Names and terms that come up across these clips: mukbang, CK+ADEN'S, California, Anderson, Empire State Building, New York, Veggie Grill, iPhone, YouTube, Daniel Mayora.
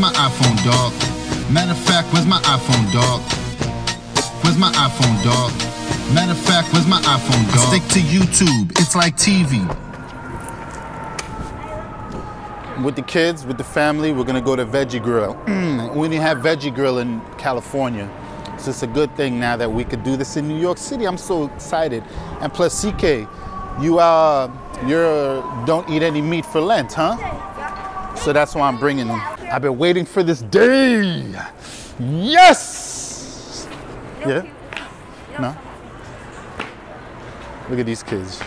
my iPhone, dog? Matter of fact, where's my iPhone, dog? Where's my iPhone, dog? Matter of fact, where's my iPhone, dog? Stick to YouTube. It's like TV. With the kids, with the family, we're gonna go to Veggie Grill. We didn't have Veggie Grill in California, so it's a good thing now that we could do this in New York City. I'm so excited. And plus, CK, you don't eat any meat for Lent, huh? So that's why I'm bringing them. I've been waiting for this day. Yes. Yeah. No. Look at these kids.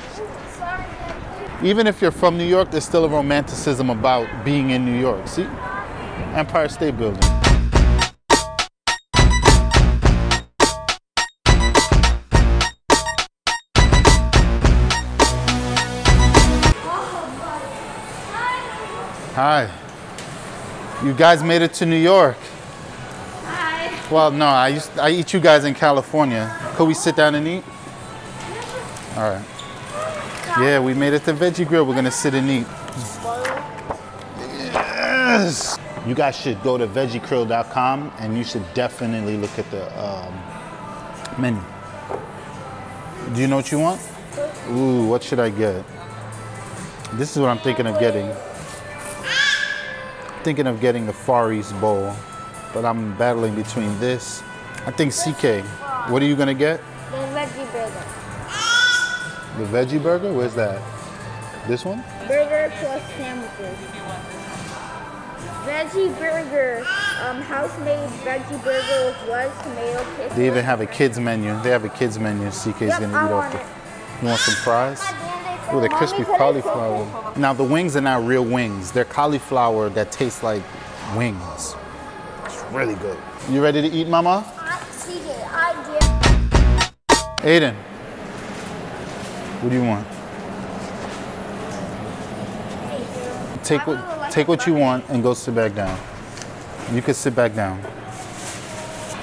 Even if you're from New York, there's still a romanticism about being in New York. See? Empire State Building. Hi. You guys made it to New York. Hi. Well, no, I eat you guys in California. Could we sit down and eat? All right. Yeah, we made it to Veggie Grill. We're gonna sit and eat. Yes! You guys should go to veggiegrill.com and you should definitely look at the menu. Do you know what you want? Ooh, what should I get? This is what I'm thinking of getting. I'm thinking of getting the Far East Bowl, but I'm battling between this. I think CK, what are you gonna get? The veggie burger. The veggie burger? Where's that? This one? Burger plus sandwiches. Veggie burger. House-made veggie burger with lettuce, tomato, ketchup. They even have a kids menu. They have a kids menu. CK's gonna eat off it. You want some fries? Ooh, the crispy cauliflower. Now the wings are not real wings. They're cauliflower that tastes like wings. It's really good. You ready to eat, Mama? CK, I do. Aiden. What do you want? Take what you want and go sit back down. You can sit back down.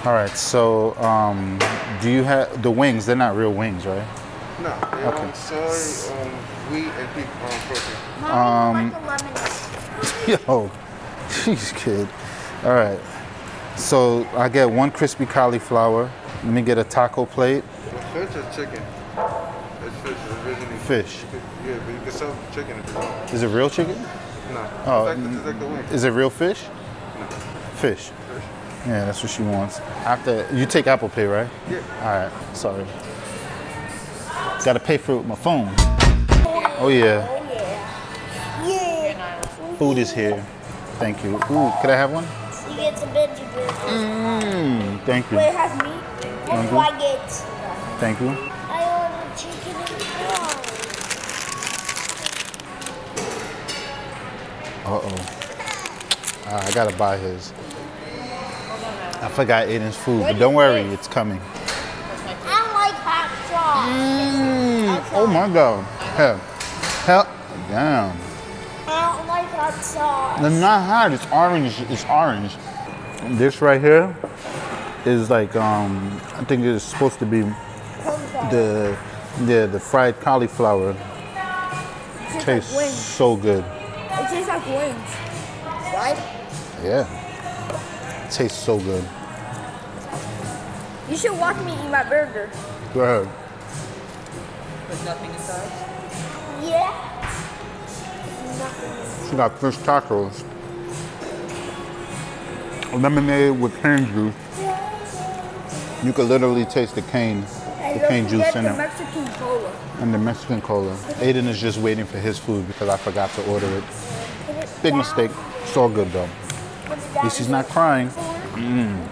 All right, so do you have the wings? They're not real wings, right? No, they're okay. Soy, wheat, and beef protein. Mom, you want the lemon? Yo, jeez, kid. All right, so I get one crispy cauliflower. Let me get a taco plate. Fish or chicken? Fish originally. Fish? Yeah, but you can sell chicken if you want. Is it real chicken? No. Oh, it's like the wing. Is it real fish? No. Fish? Fish. Yeah, that's what she wants. After, you take Apple Pay, right? Yeah. All right, sorry. Gotta pay for it with my phone. Oh, yeah. Oh, yeah. Yeah. Food is here. Thank you. Ooh, could I have one? You get the veggie burger. Mmm, thank you. Wait, it has meat? What do I get? Thank you. Uh-oh. I gotta buy his. I forgot Aiden's food, but don't worry, it's coming. I like hot sauce. Oh my God. Hell, damn. I don't like hot sauce. It's not hot, it's orange, it's orange. This right here is like, I think it's supposed to be the fried cauliflower. It tastes so good. It tastes like wings, right? Yeah. It tastes so good. You should watch me eat my burger. Go ahead. Put nothing inside? Yeah. Nothing. She got fish tacos. Lemonade with cane juice. You could literally taste the cane juice in it. Mexican cola. And the Mexican cola. Aiden is just waiting for his food because I forgot to order it. Big mistake. It's all good though. At least he's not crying. Mm.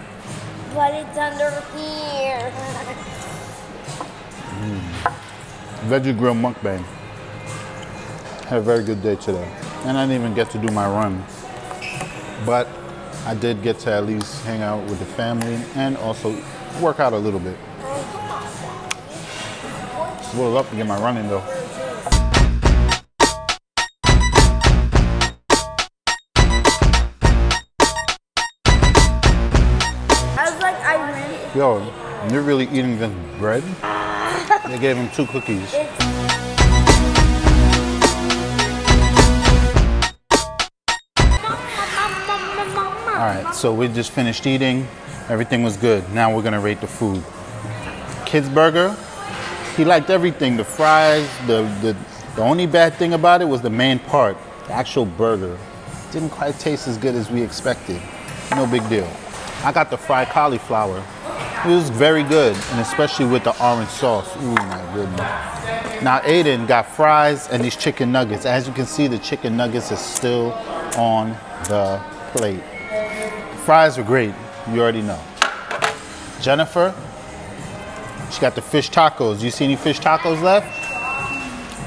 But it's under here. Mm. Veggie Grill mukbang. Had a very good day today. And I didn't even get to do my run. But I did get to at least hang out with the family and also work out a little bit. It's a little up to get my running though. I was like, I ran. Yo, you're really eating this bread? They gave him 2 cookies. Mama, mama, mama, mama. All right, so we just finished eating. Everything was good. Now we're gonna rate the food. Kid's burger, he liked everything. The fries, the only bad thing about it was the main part, the actual burger. Didn't quite taste as good as we expected. No big deal. I got the fried cauliflower. It was very good, and especially with the orange sauce. Ooh, my goodness. Now Aiden got fries and these chicken nuggets. As you can see, the chicken nuggets is still on the plate. Fries are great, you already know. Jennifer, she got the fish tacos. You see any fish tacos left?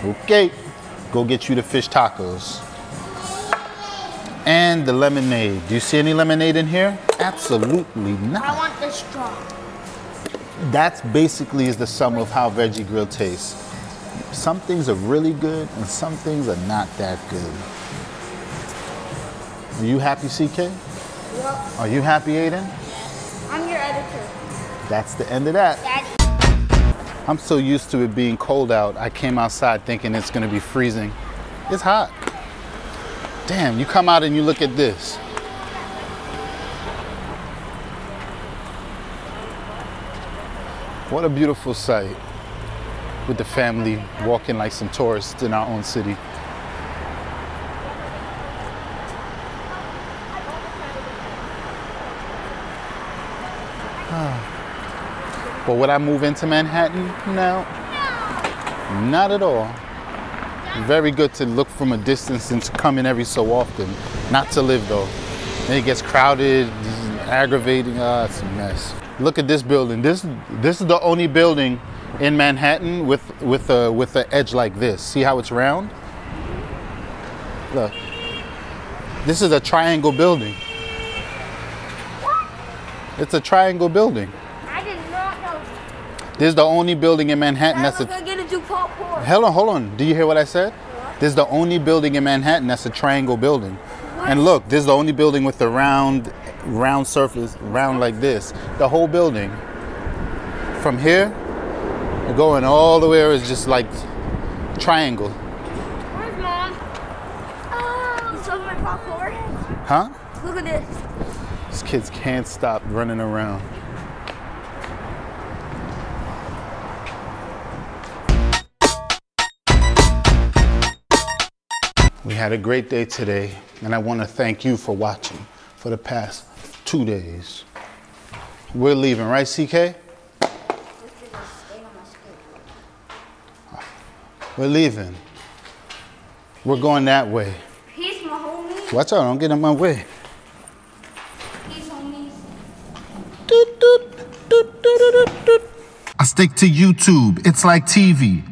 Okay, go get you the fish tacos. And the lemonade. Do you see any lemonade in here? Absolutely not. I want the straw. That's basically is the sum of how Veggie Grill tastes. Some things are really good and some things are not that good. Are you happy, CK? Yep. Are you happy, Aiden? Yes. I'm your editor. That's the end of that. Daddy. I'm so used to it being cold out. I came outside thinking it's gonna be freezing. It's hot. Damn, you come out and you look at this. What a beautiful sight with the family walking like some tourists in our own city. But would I move into Manhattan? No, not at all. Very good to look from a distance and to come in every so often. Not to live though. Then it gets crowded, aggravating. Ah, it's a mess. Look at this building. This is the only building in Manhattan with an edge like this. See how it's round? Look. This is a triangle building. What? It's a triangle building. I did not know. This is the only building in Manhattan that's a. Hold on. Do you hear what I said? Yeah. This is the only building in Manhattan that's a triangle building. What? And look, this is the only building with the round surface, round like this. The whole building. From here, going all the way is just like triangle. Where's mom? Oh, you saw my popcorn? Huh? Look at this. These kids can't stop running around. We had a great day today, and I want to thank you for watching for the past 2 days. We're leaving, right, CK? We're leaving. We're going that way. Peace, my homie. Watch out, don't get in my way. Peace, homies. Doot, doot, doot, doot, doot, doot. I stick to YouTube. It's like TV.